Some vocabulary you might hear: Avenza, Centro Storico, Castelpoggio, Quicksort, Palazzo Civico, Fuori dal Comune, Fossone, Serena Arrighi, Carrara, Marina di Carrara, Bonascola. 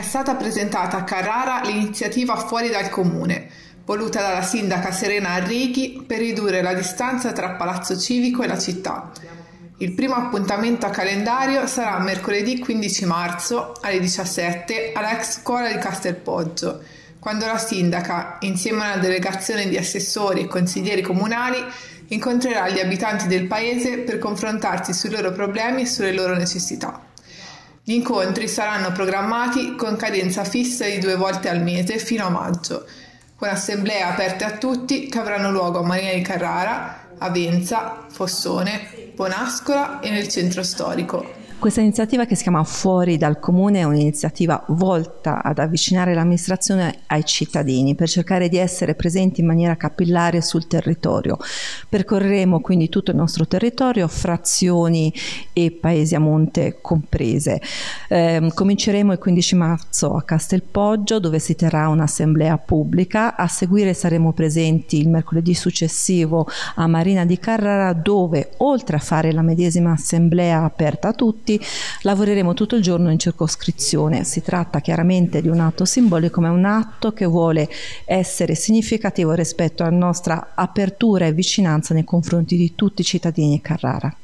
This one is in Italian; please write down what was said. È stata presentata a Carrara l'iniziativa Fuori dal Comune, voluta dalla sindaca Serena Arrighi per ridurre la distanza tra Palazzo Civico e la città. Il primo appuntamento a calendario sarà mercoledì 15 marzo alle 17 all'ex scuola di Castelpoggio, quando la sindaca, insieme a una delegazione di assessori e consiglieri comunali, incontrerà gli abitanti del paese per confrontarsi sui loro problemi e sulle loro necessità. Gli incontri saranno programmati con cadenza fissa di 2 volte al mese fino a maggio, con assemblee aperte a tutti che avranno luogo a Marina di Carrara, Avenza, Fossone, Bonascola e nel Centro Storico. Questa iniziativa, che si chiama Fuori dal Comune, è un'iniziativa volta ad avvicinare l'amministrazione ai cittadini per cercare di essere presenti in maniera capillare sul territorio. Percorreremo quindi tutto il nostro territorio, frazioni e paesi a monte comprese. Cominceremo il 15 marzo a Castelpoggio, dove si terrà un'assemblea pubblica. A seguire saremo presenti il mercoledì successivo a Marina di Carrara, dove, oltre a fare la medesima assemblea aperta a tutti, lavoreremo tutto il giorno in circoscrizione. Si tratta chiaramente di un atto simbolico, ma è un atto che vuole essere significativo rispetto alla nostra apertura e vicinanza nei confronti di tutti i cittadini di Carrara.